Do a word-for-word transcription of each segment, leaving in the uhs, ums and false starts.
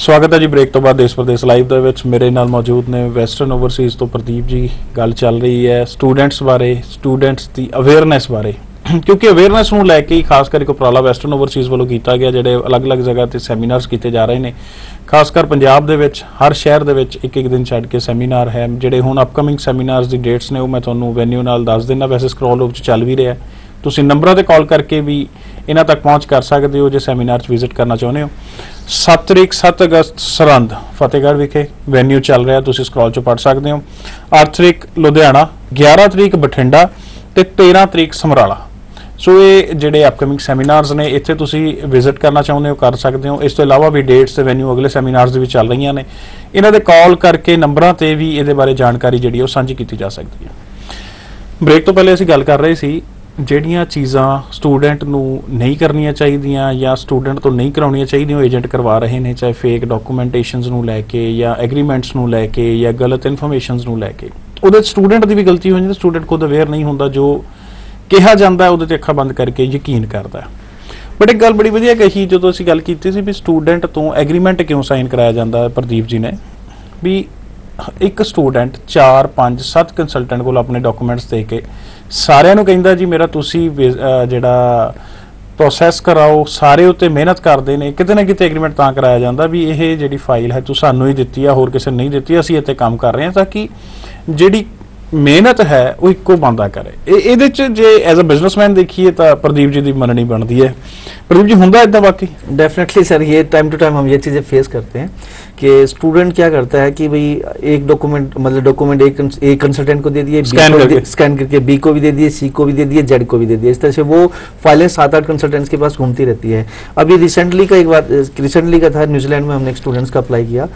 ਸਵਾਗਤ ਹੈ ਜੀ ਬ੍ਰੇਕ ਤੋਂ ਬਾਅਦ ਦੇਸ਼ ਪ੍ਰਦੇਸ਼ ਲਾਈਵ ਦੇ ਵਿੱਚ। ਮੇਰੇ ਨਾਲ ਮੌਜੂਦ ਨੇ ਵੈਸਟਰਨ ਓਵਰਸੀਜ਼ ਤੋਂ ਪ੍ਰਦੀਪ ਜੀ। ਗੱਲ ਚੱਲ ਰਹੀ ਹੈ ਸਟੂਡੈਂਟਸ ਬਾਰੇ, ਸਟੂਡੈਂਟਸ ਦੀ ਅਵੇਅਰਨੈਸ ਬਾਰੇ, ਕਿਉਂਕਿ ਅਵੇਅਰਨੈਸ ਨੂੰ ਲੈ ਕੇ ਹੀ ਖਾਸ ਕਰਕੇ ਉਪਰਾਲਾ ਵੈਸਟਰਨ ਓਵਰਸੀਜ਼ ਵੱਲੋਂ ਕੀਤਾ ਗਿਆ, ਜਿਹੜੇ ਅਲੱਗ-ਅਲੱਗ ਜਗ੍ਹਾ ਤੇ ਸੈਮੀਨਾਰਸ ਕੀਤੇ ਜਾ ਰਹੇ ਨੇ। ਖਾਸ ਕਰ ਪੰਜਾਬ ਦੇ ਵਿੱਚ ਹਰ ਸ਼ਹਿਰ ਦੇ ਵਿੱਚ ਇੱਕ ਇੱਕ ਦਿਨ ਛੱਡ ਕੇ ਸੈਮੀਨਾਰ ਹੈ। ਜਿਹੜੇ ਹੁਣ ਅਪਕਮਿੰਗ ਸੈਮੀਨਾਰਸ ਦੀ ਡੇਟਸ ਨੇ ਉਹ ਮੈਂ ਤੁਹਾਨੂੰ ਵੈਨਿਊ ਨਾਲ ਦੱਸ ਦਿੰਦਾ। ਵੈਸੇ ਸਕਰੋਲ ਉੱਪਰ ਚੱਲ ਵੀ ਰਿਹਾ, ਤੁਸੀਂ ਨੰਬਰਾਂ ਤੇ ਕਾਲ ਕਰਕੇ ਵੀ ਇਹਨਾਂ ਤੱਕ ਪਹੁੰਚ ਕਰ ਸਕਦੇ ਹੋ ਜੇ ਸੈਮੀਨਾਰ 'ਚ ਵਿਜ਼ਿਟ ਕਰਨਾ ਚਾਹੁੰਦੇ ਹੋ। ਸੱਤ ਤਰੀਕ ਸੱਤ ਅਗਸਤ ਸਰਹੰਦ ਫਤਿਹਗੜ੍ਹ ਵਿਖੇ ਵੈਨਿਊ ਚੱਲ ਰਿਹਾ, ਤੁਸੀਂ ਸਕਰੋਲ 'ਚ ਪੜ ਸਕਦੇ ਹੋ। ਅੱਠ ਤਰੀਕ ਲੁਧਿਆਣਾ, ਗਿਆਰਾਂ ਤਰੀਕ ਬਠਿੰਡਾ ਤੇ ਤੇਰਾਂ ਤਰੀਕ ਸਮਰਾਲਾ। ਸੋ ਇਹ ਜਿਹੜੇ ਅਪਕਮਿੰਗ ਸੈਮੀਨਾਰਸ ਨੇ ਇੱਥੇ ਤੁਸੀਂ ਵਿਜ਼ਿਟ ਕਰਨਾ ਚਾਹੁੰਦੇ ਹੋ ਕਰ ਸਕਦੇ ਹੋ। ਇਸ ਤੋਂ ਇਲਾਵਾ ਵੀ ਡੇਟਸ ਤੇ ਵੈਨਿਊ ਅਗਲੇ ਸੈਮੀਨਾਰਸ ਦੇ ਵੀ ਚੱਲ ਰਹੀਆਂ ਨੇ, ਇਹਨਾਂ ਦੇ ਕਾਲ ਕਰਕੇ ਨੰਬਰਾਂ ਤੇ ਵੀ ਇਹਦੇ ਬਾਰੇ ਜਾਣਕਾਰੀ ਜਿਹੜੀ ਉਹ ਸਾਂਝੀ ਕੀਤੀ ਜਾ ਸਕਦੀ ਹੈ। ਬ੍ਰੇਕ ਤੋਂ ਪਹਿਲੇ ਅਸੀਂ ਗੱਲ ਕਰ ਰਹੇ ਸੀ ਜਿਹੜੀਆਂ ਚੀਜ਼ਾਂ ਸਟੂਡੈਂਟ ਨੂੰ ਨਹੀਂ ਕਰਨੀਆਂ ਚਾਹੀਦੀਆਂ ਜਾਂ ਸਟੂਡੈਂਟ ਤੋਂ ਨਹੀਂ ਕਰਾਉਣੀਆਂ ਚਾਹੀਦੀਆਂ ਉਹ ਏਜੰਟ ਕਰਵਾ ਰਹੇ ਨੇ, ਚਾਹੇ ਫੇਕ ਡਾਕੂਮੈਂਟੇਸ਼ਨਸ ਨੂੰ ਲੈ ਕੇ ਜਾਂ ਐਗਰੀਮੈਂਟਸ ਨੂੰ ਲੈ ਕੇ ਜਾਂ ਗਲਤ ਇਨਫੋਰਮੇਸ਼ਨਸ ਨੂੰ ਲੈ ਕੇ। ਉਹਦੇ ਸਟੂਡੈਂਟ ਦੀ ਵੀ ਗਲਤੀ ਹੋ ਜਾਂਦੀ, ਸਟੂਡੈਂਟ ਖੁਦ ਅਵੇਅਰ ਨਹੀਂ ਹੁੰਦਾ, ਜੋ ਕਿਹਾ ਜਾਂਦਾ ਉਹਦੇ ਤੇ ਅੱਖਾਂ ਬੰਦ ਕਰਕੇ ਯਕੀਨ ਕਰਦਾ। ਬਟ ਇੱਕ ਗੱਲ ਬੜੀ ਵਧੀਆ ਕਹੀ ਜਦੋਂ ਅਸੀਂ ਗੱਲ ਕੀਤੀ ਸੀ ਵੀ ਸਟੂਡੈਂਟ ਤੋਂ ਐਗਰੀਮੈਂਟ ਕਿਉਂ ਸਾਈਨ ਕਰਾਇਆ ਜਾਂਦਾ, ਪ੍ਰਦੀਪ ਜੀ ਨੇ ਵੀ ਇੱਕ ਸਟੂਡੈਂਟ ਚਾਰ ਪੰਜ ਸੱਤ ਕੰਸਲਟੈਂਟ ਕੋਲ ਆਪਣੇ ਡਾਕੂਮੈਂਟਸ ਦੇ ਕੇ ਸਾਰਿਆਂ ਨੂੰ ਕਹਿੰਦਾ ਜੀ ਮੇਰਾ ਤੁਸੀਂ ਜਿਹੜਾ ਪ੍ਰੋਸੈਸ ਕਰਾਓ, ਸਾਰੇ ਉੱਤੇ ਮਿਹਨਤ ਕਰਦੇ ਨੇ। ਕਿਤੇ ਨਾ ਕਿਤੇ ਐਗਰੀਮੈਂਟ ਤਾਂ ਕਰਾਇਆ ਜਾਂਦਾ ਵੀ ਇਹ ਜਿਹੜੀ ਫਾਈਲ ਹੈ ਤੂੰ ਸਾਨੂੰ ਹੀ ਦਿੱਤੀ ਆ, ਹੋਰ ਕਿਸੇ ਨਹੀਂ ਦਿੱਤੀ, ਅਸੀਂ ਇੱਥੇ ਕੰਮ ਕਰ ਰਹੇ ਹਾਂ ਤਾਂ ਕਿ ਜਿਹੜੀ ਮਿਹਨਤ ਹੈ ਉਹ ਇੱਕੋ ਬੰਦਾ ਕਰੇ। ਇਹ ਇਹਦੇ 'ਚ ਜੇ ਐਜ਼ ਅ ਬਿਜ਼ਨਸਮੈਨ ਦੇਖੀਏ ਤਾਂ ਪ੍ਰਦੀਪ ਜੀ ਦੀ ਮੰਨਣੀ ਬਣਦੀ ਹੈ। प्रदीप जी होता है इतना वाकई? डेफिनेटली सर, ये टाइम टू टाइम हम ये चीज़ें फेस करते हैं कि स्टूडेंट क्या करता है कि भाई एक डॉक्यूमेंट मतलब डॉक्यूमेंट एक एक कंसल्टेंट को दे दिए, स्कैन करके स्कैन करके बी को भी दे दिए, सी को भी दे दिए, जेड को भी दे दिए। इस तरह से वो फाइलें सात आठ कंसल्टेंट्स के पास घूमती रहती है। अभी रिसेंटली का एक बार रिसेंटली का था, न्यूजीलैंड में हमने स्टूडेंट्स का अप्लाई किया,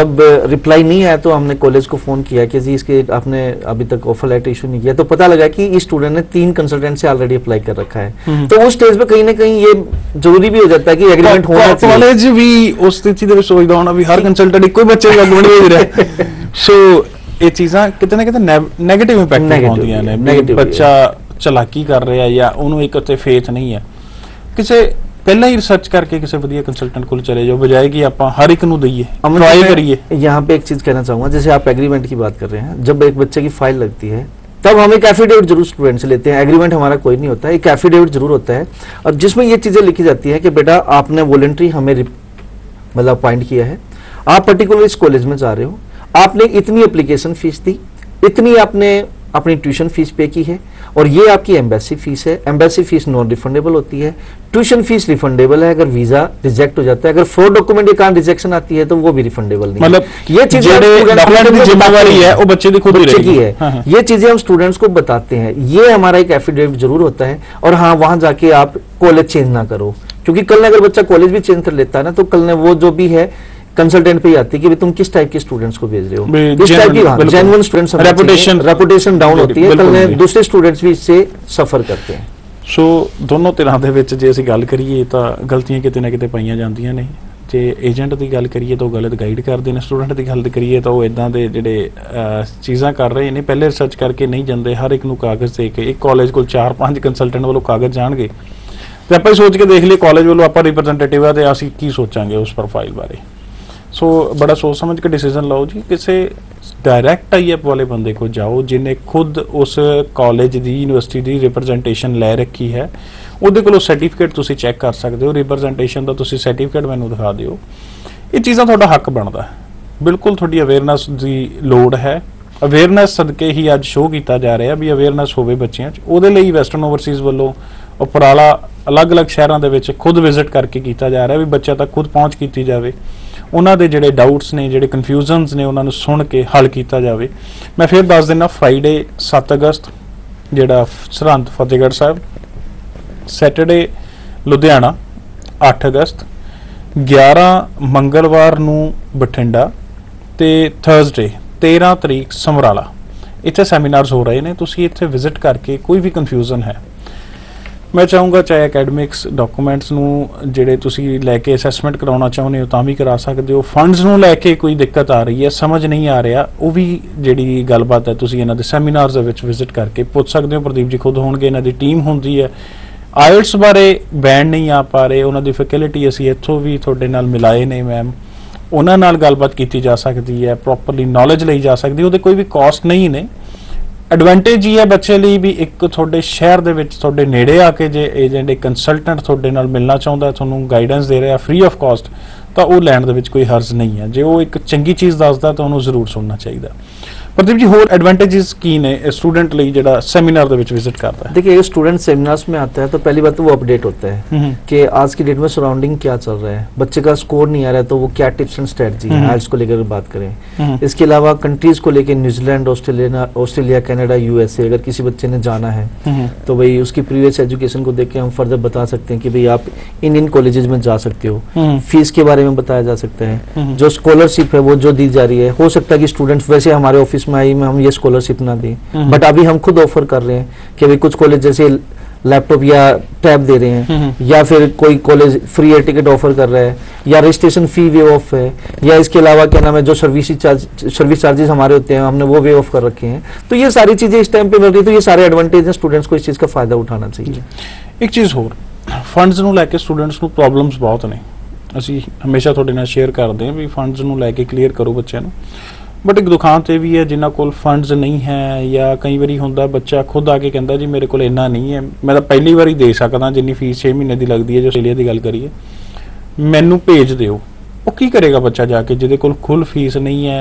जब रिप्लाई नहीं आया तो हमने कॉलेज को फ़ोन किया कि जी इसके आपने अभी तक ऑफर लेटर इशू नहीं किया, तो पता लगा कि इस स्टूडेंट ने तीन कंसल्टेंट से ऑलरेडी अप्लाई कर रखा है। तो उस स्टेज पर कहीं ना कहीं ये जरूरी भी हो जाता है कि एग्रीमेंट होना चाहिए। कॉलेज भी उस स्थिति ਦੇ ਵਿੱਚ ਸੋਚਦਾ ਹੋਣਾ ਵੀ ਹਰ ਕੰਸਲਟੈਂਟ ਇੱਕੋ ਹੀ ਬੱਚੇ ਦਾ ਗੁਣ ਭੇਜ ਰਿਹਾ। ਸੋ ਇਹ ਚੀਜ਼ਾਂ ਕਿਤੇ ਨਾ ਕਿਤੇ ਨੈਗੇਟਿਵ ਇੰਪੈਕਟ ਪਾਉਂਦੀਆਂ ਨੇ। ਬੱਚਾ ਚਲਾਕੀ ਕਰ ਰਿਹਾ ਜਾਂ ਉਹਨੂੰ ਇੱਕ ਉੱਤੇ ਫੇਥ ਨਹੀਂ ਹੈ, ਕਿਸੇ पहला ही रिसर्च करके किसी बढ़िया कंसल्टेंट को चले जाओ बजाय कि आप हर एक नूं दइए, ट्राई करिए। यहाँ पे एक चीज़ कहना चाहूँगा, जैसे आप एग्रीमेंट की बात कर रहे हैं, जब एक बच्चे की फाइल लगती है तब हम एक एफिडेविट जरूर स्टूडेंट से लेते हैं, एग्रीमेंट हमारा कोई नहीं होता है, एक एफिडेविट जरूर होता है और जिसमें ये चीज़ें लिखी जाती हैं कि बेटा आपने वॉलेंट्री हमें मतलब अपॉइंट किया है, आप पर्टिकुलर इस कॉलेज में जा रहे हो, आपने इतनी एप्लीकेशन फीस दी, इतनी आपने अपनी ट्यूशन फीस पे की है और ये आपकी एम्बेसी फीस है। एम्बेसी फीस नॉन रिफंडेबल होती है, ट्यूशन फीस रिफंडेबल है, अगर वीजा रिजेक्ट हो जाता है, अगर फ्रॉड डॉक्यूमेंट के कारण रिजेक्शन आती है तो वो भी रिफंडेबल नहीं, मतलब ये चीजें ये चीजें हम स्टूडेंट्स को बताते हैं। ये हमारा एक एफिडेविट जरूर होता है और हाँ वहां जाके आप कॉलेज चेंज ना करो, क्योंकि कल अगर बच्चा कॉलेज भी चेंज कर लेता है ना तो कल ने वो जो भी है कंसल्टेंट पे ही आती है कि तुम किस टाइप के स्टूडेंट्स को भेज रहे हो, किस टाइप की genuine students, reputation reputation down होती है, कल ने दूसरे स्टूडेंट्स भी इससे सफर करते हैं। सो दोनों तरह ਦੇ ਵਿੱਚ ਜੇ ਅਸੀਂ ਗੱਲ ਕਰੀਏ ਤਾਂ ਗਲਤੀਆਂ ਕਿਤੇ ਨਾ ਕਿਤੇ ਪਾਈਆਂ ਜਾਂਦੀਆਂ ਨੇ। ਜੇ ਏਜੰਟ ਦੀ ਗੱਲ ਕਰੀਏ ਤਾਂ ਉਹ ਗਲਤ ਗਾਈਡ ਕਰਦੇ ਨੇ, ਸਟੂਡੈਂਟ ਦੀ ਗੱਲ ਕਰੀਏ ਤਾਂ ਉਹ ਇਦਾਂ ਦੇ ਜਿਹੜੇ ਚੀਜ਼ਾਂ ਕਰ ਰਹੇ ਨੇ ਪਹਿਲੇ ਰਿਸਰਚ ਕਰਕੇ ਨਹੀਂ ਜਾਂਦੇ, ਹਰ ਇੱਕ ਨੂੰ ਕਾਗਜ਼ ਦੇ ਕੇ। ਇੱਕ ਕਾਲਜ ਕੋਲ ਚਾਰ ਪੰਜ ਕੰਸਲਟੈਂਟ ਵੱਲੋਂ ਕਾਗਜ਼ ਜਾਣਗੇ ਤੇ ਆਪਾਂ ਸੋਚ ਕੇ ਦੇਖ ਲਈਏ ਕਾਲਜ ਵੱਲੋਂ ਆਪਾਂ ਰਿਪਰੈਜ਼ੈਂਟੇਟਿਵ ਆ ਤੇ ਅਸੀਂ ਕੀ ਸੋਚਾਂਗੇ ਉਸ ਪ੍ਰੋਫਾਈਲ ਬਾਰੇ। सो so, बड़ा सोच समझ के डिसीजन लाओ जी। किसी डायरेक्ट आई एप वाले बंदे को जाओ जिन्हें खुद उस कॉलेज की यूनिवर्सिटी की रिप्रजेंटेशन लै रखी है, उहदे कोलों सर्टिफिकेट तुसी चैक कर सकते हो, रिप्रजेंटेशन का तुसी सर्टिफिकेट मैनू दिखा दिओ। ये चीज़ां तुहाडा हक बनता है, बिल्कुल तुहाडी अवेयरनैस की लोड़ है। अवेयरनैस सदके ही अज शो किया जा रहा भी अवेयरनैस होवे बच्चियां 'च, उहदे लई वैस्टर्न ओवरसीज़ वल्लों उपराला अलग अलग शहरों के विच खुद विजिट करके किया जा रहा भी बच्चों तक खुद पहुँच की जाए, ਉਹਨਾਂ ਦੇ ਜਿਹੜੇ ਡਾਊਟਸ ਨੇ ਜਿਹੜੇ ਕਨਫਿਊਜ਼ਨਸ ਨੇ ਉਹਨਾਂ ਨੂੰ ਸੁਣ ਕੇ ਹੱਲ ਕੀਤਾ ਜਾਵੇ। ਮੈਂ ਫਿਰ ਦੱਸ ਦਿੰਦਾ ਫਰਾਈਡੇ ਸੱਤ ਅਗਸਤ ਜਿਹੜਾ ਸਰਹੰਦ ਫਤਿਹਗੜ੍ਹ ਸਾਹਿਬ, ਸੈਟਰਡੇ ਲੁਧਿਆਣਾ ਅੱਠ ਅਗਸਤ, ਗਿਆਰਾਂ ਮੰਗਲਵਾਰ ਨੂੰ ਬਠਿੰਡਾ ਤੇ ਥਰਸਡੇ ਤੇਰਾਂ ਤਰੀਕ ਸਮਰਾਲਾ। ਇੱਥੇ ਸੈਮੀਨਾਰਸ ਹੋ ਰਹੇ ਨੇ, ਤੁਸੀਂ ਇੱਥੇ ਵਿਜ਼ਿਟ ਕਰਕੇ ਕੋਈ ਵੀ ਕਨਫਿਊਜ਼ਨ ਹੈ मैं चाहूँगा चाहे अकैडमिक्स डॉकूमेंट्स नूं जिहड़े तुसीं लैके असैसमेंट कराउणा चाहुंदे हो तां वी करा सकदे हो, फंड्स नूं लैके कोई दिक्कत आ रही है समझ नहीं आ रहा वो भी जिहड़ी गलबात है तुसीं इन्हां दे सैमीनार्स दे विच विजिट करके पुछ सकदे हो। प्रदीप जी खुद होणगे, इन्हां दी टीम हुंदी है। आयट्स बारे बैन नहीं आ पा रहे, उन्हां दी फैकल्टी असीं इत्थों भी तुहाडे नाल मिलाए ने मैम ਉਹਨਾਂ ਨਾਲ ਗੱਲਬਾਤ ਕੀਤੀ ਜਾ ਸਕਦੀ ਹੈ, ਪ੍ਰੋਪਰਲੀ ਨੌਲੇਜ ਲਈ ਜਾ ਸਕਦੀ ਹੈ, ਉਹਦੇ ਕੋਈ ਵੀ ਕਾਸਟ ਨਹੀਂ ਨੇ। ਐਡਵਾਂਟੇਜ ਇਹ ਹੈ ਬੱਚੇ ਲਈ ਵੀ ਇੱਕ ਤੁਹਾਡੇ ਸ਼ਹਿਰ ਦੇ ਵਿੱਚ ਤੁਹਾਡੇ ਨੇੜੇ ਆ ਕੇ ਜੇ ਏਜੰਟ ਇੱਕ ਕੰਸਲਟੈਂਟ ਤੁਹਾਡੇ ਨਾਲ ਮਿਲਣਾ ਚਾਹੁੰਦਾ, ਤੁਹਾਨੂੰ ਗਾਈਡੈਂਸ ਦੇ ਰਿਹਾ ਫ੍ਰੀ ਆਫ ਕਾਸਟ, ਤਾਂ ਉਹ ਲੈਣ ਦੇ ਵਿੱਚ ਕੋਈ ਹਰਜ਼ ਨਹੀਂ ਹੈ। ਜੇ ਉਹ ਇੱਕ ਚੰਗੀ ਚੀਜ਼ ਦੱਸਦਾ ਤਾਂ ਉਹਨੂੰ ਜ਼ਰੂਰ ਸੁਣਨਾ ਚਾਹੀਦਾ। प्रदीप जी होल एडवांटेजेस की ने स्टूडेंट लिए जड़ा सेमिनार दे विच विजिट करता है। देखिए स्टूडेंट सेमिनार्स में आता है तो पहली बात तो वो अपडेट होता है कि आज की डेट में सराउंडिंग क्या चल रहा है, बच्चे का स्कोर नहीं आ रहा है तो वो क्या टिप्स एंड स्ट्रेटजी है आइल्स को लेकर बात करें। इसके अलावा कंट्रीज को लेकर New Zealand, Australia Australia Canada, USA, अगर किसी बच्चे ने जाना है तो भाई उसकी प्रीवियस एजुकेशन को देख के हम फर्दर बता सकते हैं कि भाई आप इन इन कॉलेजेस में जा सकते हो, फीस के बारे में बताया जा सकता है, जो स्कॉलरशिप है वो जो दी जा रही है। हो सकता है कि स्टूडेंट्स वैसे हमारे ऑफिस में में हम ये स्कॉलरशिप ना दें, बट अभी हम खुद ऑफर कर रहे हैं कि कुछ कॉलेज जैसे लैपटॉप या टैब दे रहे हैं, या फिर कोई college free air ticket offer कर रहा है, या रजिस्ट्रेशन फी वे ऑफ है, या इसके अलावा क्या नाम है जो सर्विस चार्ज सर्विस चार्जेस हमारे होते हैं हमने वो वे ऑफ कर रखे हैं। तो ये सारी चीजें इस टाइम पे मिल रही है, तो ये सारे एडवांटेज हैं, स्टूडेंट्स को इस चीज का फायदा उठाना चाहिए। एक चीज और फंड्स ਨੂੰ ਲੈ ਕੇ ਸਟੂਡੈਂਟਸ ਨੂੰ ਪ੍ਰੋਬਲਮਸ ਬਹੁਤ ਨੇ, ਅਸੀਂ ਹਮੇਸ਼ਾ ਤੁਹਾਡੇ ਨਾਲ ਸ਼ੇਅਰ ਕਰਦੇ ਹਾਂ ਵੀ ਫੰਡਸ ਨੂੰ ਲੈ ਕੇ ਕਲੀਅਰ ਕਰੋ ਬੱਚਿਆਂ ਨੂੰ। बट एक दुकान से भी है जिन्होंने कोल फंड्स नहीं है, या कई बार होंगे बच्चा खुद आके कहता जी मेरे को इन्ना नहीं है, मैं तो पहली बार दे सकता जिन्नी फीस छे महीने की लगती है जो ऑस्ट्रेलिया की गल करिए मैनू भेज दो। वो की करेगा बच्चा जाके जिहदे कोल खुल फीस नहीं है।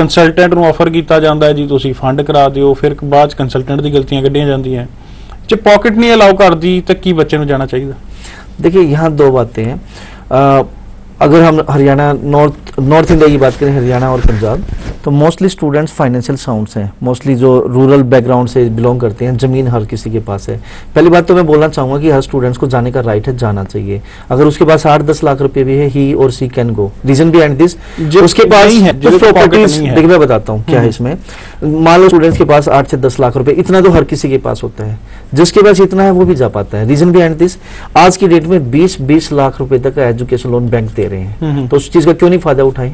कंसलटेंट नूं ऑफर किया जाता है जी तुसीं फंड करा दिओ, फिर बाद कंसलटेंट की गलतियां कढ़ियां जांदियां जे पॉकेट नहीं अलाउ करती तो की बच्चे नूं जाना चाहिए। देखिए यहाँ दो बातें हैं, अगर हम हरियाणा नॉर्थ नॉर्थ इंडिया की बात करें, हरियाणा और पंजाब, तो मोस्टली स्टूडेंट्स फाइनेंशियल साउंड्स हैं, मोस्टली जो रूरल बैकग्राउंड से बिलोंग करते हैं, ज़मीन हर किसी के पास है। पहली बात तो मैं बोलना चाहूँगा कि हर स्टूडेंट्स को जाने का राइट है, जाना चाहिए। अगर उसके पास आठ दस लाख रुपए भी है ही और she can go. Reason behind this उसके पास प्रॉपर्टीज, देखिए मैं बताता हूँ क्या है इसमें। मान लो स्टूडेंट्स के पास आठ से दस लाख रुपए, इतना तो हर किसी के पास होता है, जिसके पास इतना है वो भी जा पाता है। रीजन बिहाइंड दिस आज की डेट में बीस बीस लाख रुपए तक का एजुकेशन लोन बैंक दे रहे हैं, तो उस चीज का क्यों नहीं फायदा उठाएं।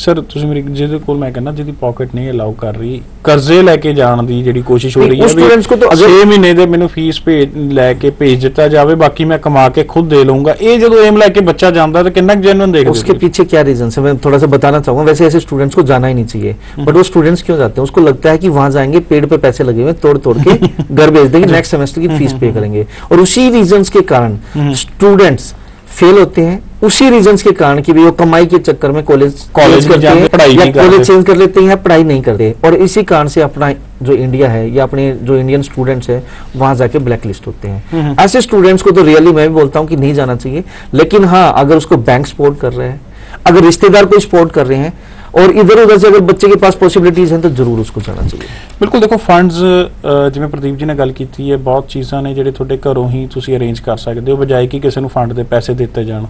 सर तुसीं मेरी जिहदे कोल मैं कहना जिहदी पॉकेट नहीं अलाउ कर रही कर्जे लैके जाण दी जिहड़ी कोशिश हो रही है स्टूडेंट्स को, तो छे महीने दे मैनूं फीस भेज लैके भेज दिता जावे बाकी मैं कमा के खुद दे लूंगा। ये जदों एम लैके बच्चा जांदा तो कितना जेन्युइन देखदे उसके पीछे क्या रीजन है मैं थोड़ा सा बताना चाहूंगा। वैसे ऐसे स्टूडेंट्स को जाना ही नहीं चाहिए, बट वो स्टूडेंट्स क्यों जाते हैं, उसको लगता है कि वहां जाएंगे पेड़ पे पैसे लगे हुए तोड़ तोड़ के घर भेज देंगे, नेक्स्ट सेमेस्टर की फीस पे करेंगे, और उसी रीजन के कारण स्टूडेंट्स फेल होते हैं। उसी रीजंस के कारण कि भी वो कमाई के चक्कर में कॉलेज कॉलेज करते हैं, पढ़ाई या कॉलेज चेंज कर लेते हैं या पढ़ाई नहीं करते, और इसी कारण से अपना जो इंडिया है या अपने जो इंडियन स्टूडेंट्स हैं वहां जाके ब्लैक लिस्ट होते हैं। ऐसे स्टूडेंट्स को तो रियली मैं भी बोलता हूँ कि नहीं जाना चाहिए, लेकिन हाँ अगर उसको बैंक सपोर्ट कर रहे हैं, अगर रिश्तेदार को सपोर्ट कर रहे हैं, और इधर उधर से अगर बच्चे के पास पॉसिबिलिटीज हैं तो जरूर उसको जाना चाहिए। बिल्कुल देखो फंड्स जिवें प्रदीप जी ने गल कीती है, बहुत चीज़ां ने जिहड़े तुहाडे घरों ही तुसीं अरेंज कर सकदे हो बजाय कि किसी नूं फंड दे पैसे दित्ते जाण।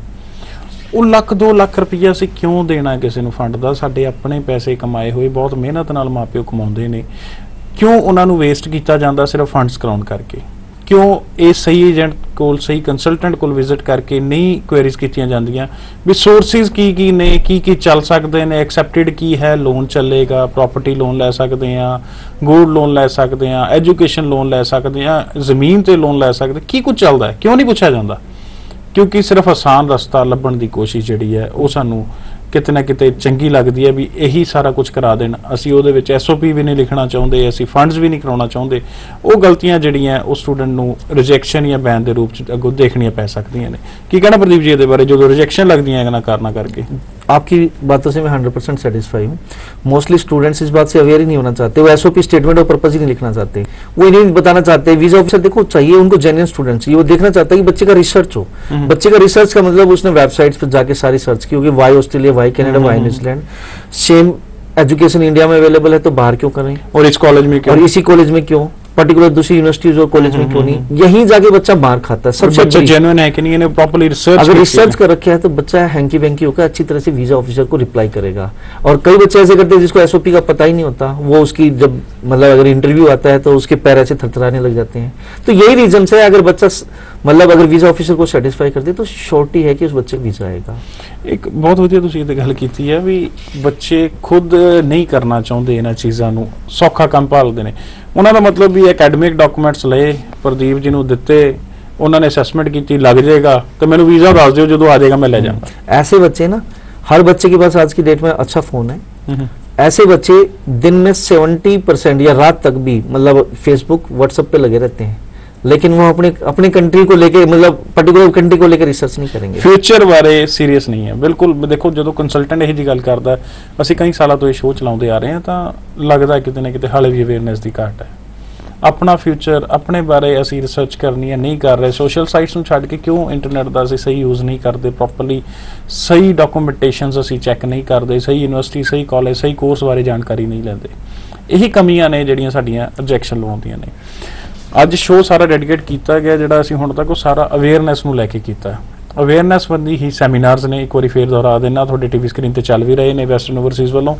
ਉਹ ਲੱਖ दो ਲੱਖ ਰੁਪਈਆ ਅਸੀਂ ਕਿਉਂ ਦੇਣਾ ਕਿਸੇ ਨੂੰ ਫੰਡ ਦਾ, ਸਾਡੇ ਆਪਣੇ ਪੈਸੇ ਕਮਾਏ ਹੋਏ ਬਹੁਤ ਮਿਹਨਤ ਨਾਲ ਮਾਪਿਓ ਕਮਾਉਂਦੇ ਨੇ, ਕਿਉਂ ਉਹਨਾਂ ਨੂੰ ਵੇਸਟ ਕੀਤਾ ਜਾਂਦਾ ਸਿਰਫ ਫੰਡਸ ਕਰਾਉਣ ਕਰਕੇ, ਕਿਉਂ ਇਹ ਸਹੀ ਏਜੰਟ ਕੋਲ ਸਹੀ ਕੰਸਲਟੈਂਟ ਕੋਲ ਵਿਜ਼ਿਟ ਕਰਕੇ ਨਹੀਂ ਕੁਐਰੀਜ਼ ਕੀਤੀਆਂ ਜਾਂਦੀਆਂ ਵੀ ਸੋਰਸਿਸ ਕੀ ਕੀ ਨੇ, ਕੀ ਕੀ ਚੱਲ ਸਕਦੇ ਨੇ, ਐਕਸੈਪਟਡ ਕੀ ਹੈ, ਲੋਨ ਚੱਲੇਗਾ, ਪ੍ਰੋਪਰਟੀ ਲੋਨ ਲੈ ਸਕਦੇ ਆ, ਗੋਲਡ ਲੋਨ ਲੈ ਸਕਦੇ ਆ, ਐਜੂਕੇਸ਼ਨ ਲੋਨ ਲੈ ਸਕਦੇ ਆ, ਜ਼ਮੀਨ ਤੇ ਲੋਨ ਲੈ ਸਕਦੇ, ਕੀ ਕੁਝ ਚੱਲਦਾ ਹੈ ਕਿਉਂ ਨਹੀਂ ਪੁੱਛਿਆ ਜਾਂਦਾ, क्योंकि सिर्फ आसान रस्ता लभण की कोशिश जिहड़ी है वह सानू किते ना किते चंगी लगती है भी यही सारा कुछ करा देण, असीं उहदे विच एस ओ पी भी नहीं लिखना चाहुंदे, असीं फंड्स भी नहीं करवाना चाहुंदे। वो गलतियां जिहड़ियां उस स्टूडेंट नूं रिजैक्शन या बैन दे रूप च अगों देखणियां पै सकदियां ने। की कहना प्रदीप जी इहदे बारे जो रिजैक्शन लगदियां इहना कारणा करके? आपकी बातों से मैं हंड्रेड परसेंट सेटिस्फाई हूँ। मोस्टली स्टूडेंट्स इस बात से अवेयर ही नहीं होना चाहते, वो एसओपी स्टेटमेंट और पर्पस ही नहीं लिखना चाहते, वो नहीं बताना चाहते। वीजा ऑफिसर देखो चाहिए उनको जेन्युइन स्टूडेंट्स, ये वो देखना चाहता है कि बच्चे का रिसर्च हो। बच्चे का रिसर्च का मतलब उसने वेबसाइट्स पर जाके सारी सर्च की होगी, why Australia, why Canada, why New Zealand, same education India में अवेलेबल है तो बाहर क्यों करें, और इस कॉलेज में क्यों, और इसी कॉलेज में क्यों, पर्टिकुलर दूसरी यूनिवर्सिटीज और कॉलेज में क्यों नहीं। यहीं जाके बच्चा मार खाता है। सबसे बच्चा जेन्युइन है कि नहीं, इन्हें प्रॉपर्ली रिसर्च अगर रिसर्च कर रखा है तो बच्चा हैंकी बैंकी होकर अच्छी तरह से वीजा ऑफिसर को रिप्लाई करेगा। और कई बच्चे ऐसे करते हैं जिसको एसओपी का पता ही नहीं होता, वो उसकी जब मतलब अगर इंटरव्यू आता है तो उसके पैर ऐसे थरथराने लग जाते हैं। तो यही रीजन है, अगर बच्चा मतलब अगर वीजा ऑफिसर को सेटिस्फाई कर दे तो शॉर्टी है कि उस बच्चे वीजा आएगा। एक बहुत वधिया तुसीं गल कीती है भी बच्चे खुद नहीं करना चाहते इन्हां चीज़ां नूं, सौखा काम भालदे ने। उन्होंने मतलब भी अकैडमिक डॉक्यूमेंट्स लए प्रदीप जी नूं दिते, उन्होंने असैसमेंट की लग जाएगा तो मैं वीज़ा दस दो जो आ जाएगा मैं ले जाऊंगा। ऐसे बच्चे ना हर बच्चे के पास आज की डेट में अच्छा फोन है, ऐसे बच्चे दिन में सत्तर परसेंट या रात तक भी मतलब फेसबुक व्हाट्सएप पे लगे रहते हैं, लेकिन वो अपने अपने कंट्री को लेके मतलब पर्टिकुलर कंट्री को लेके रिसर्च नहीं करेंगे, फ्यूचर बारे सीरीयस नहीं है बिल्कुल। देखो जो कंसलटेंट यही जी गल करता असं कई साल तो यह शो चलाते आ रहे हैं तो लगता है कितने ना कितने हाले भी अवेयरनेस की घाट है। अपना फ्यूचर अपने बारे असी रिसर्च करनी है नहीं कर रहे, सोशल साइट्स में छड़ के क्यों इंटरनेट का असी सही यूज़ नहीं करते, प्रॉपरली सही डॉक्यूमेंटेशनस असी चैक नहीं करते, सही यूनिवर्सिटी सही कॉलेज सही कोर्स बारे जानकारी नहीं लेते। यही कमियां ने जिहड़ियां साडियां रिजेक्शन लवाउंदियां ने। अज शो सारा डेडिकेट किया गया जिहड़ा असी हुण तक सारा अवेयरनैस नूं लैके कीता, अवेयरनैस बंदी ही सैमीनार्स ने। एक बार फिर दोहरा देना, तुहाडे टीवी स्क्रीन ते चल भी रहे हैं वैस्टर्न ओवरसीज वालों।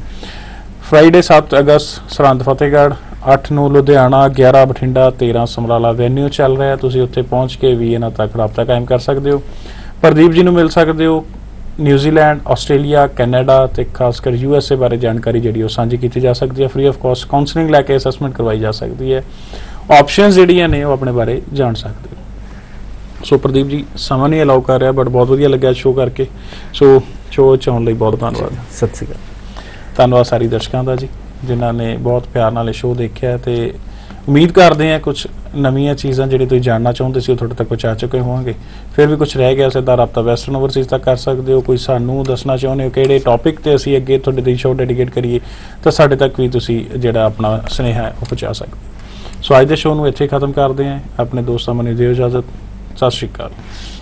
फ्राइडे सात अगस्त सरहंद फतेहगढ़, अठ नौ लुधियाना, ग्यारह बठिंडा, तेरह समराला वैन्यू चल रहा है। तुसीं उत्थे पहुँच के भी इन्हां तक रबता कायम कर सकते हो, प्रदीप जी नूं मिल सकते हो। न्यूजीलैंड, ऑस्ट्रेलिया, कैनेडा ते खासकर यू एस ए बारे जानकारी जिहड़ी ओह सांझी कीती जा सकती है। फ्री ऑफ कॉस्ट काउंसलिंग लैके असैसमेंट करवाई जा सकती है, ऑप्शनस जिहड़ियां ने ओह अपने बारे जाण सकते हो। सो प्रदीप जी समा नहीं अलाउ कर रहा बट बहुत वधिया लग्गिया शो करके। सो शो च आउण लई बहुत धन्नवाद। सत श्री अकाल। धन्नवाद सारे दर्शकों का जी जिन्हां ने बहुत प्यार नाल शो देखिया ते उम्मीद करते हैं कुछ नवीं चीज़ां जिहड़ी तुसीं जानना चाहुंदे सी ओह तुहाडे तक पहुँचा चुके होवोंगे। फिर भी कुछ रह गया सीधा राबता वैस्टर्न ओवरसीज तक कर सकते हो। कोई सानू दसना चाहुंदे हो किहड़े टॉपिक ते असीं अगे तुहाडे लई शो डेडिकेट करिए तां साडे तक भी तुसीं जिहड़ा अपना सुनेहा ओह पहुँचा सकदे हो। सो अज दे शो नूं इत्थे खत्म करते हैं। अपने दोस्तां मनूं दिओ इजाजत। सत श्री अकाल।